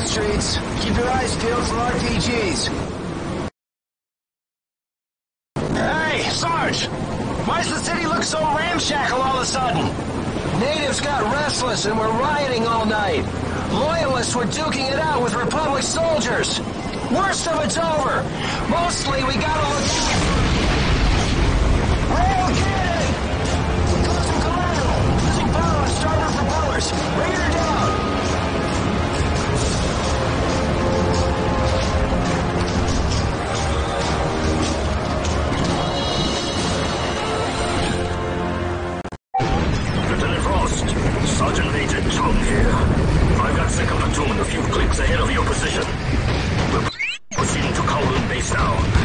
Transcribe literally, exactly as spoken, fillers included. Streets. Keep your eyes peeled from R P Gs. Hey, Sarge! Why's the city look so ramshackle all of a sudden? Natives got restless and were rioting all night. Loyalists were duking it out with Republic soldiers. Worst of it's over. Mostly we gotta look out. Rail cannon! Closing collateral! Losing power on starboard propellers. Bring her down! Sergeant Major Chung here. I've got second platoon a few clicks ahead of your position. We're proceeding to Kowloon Base now.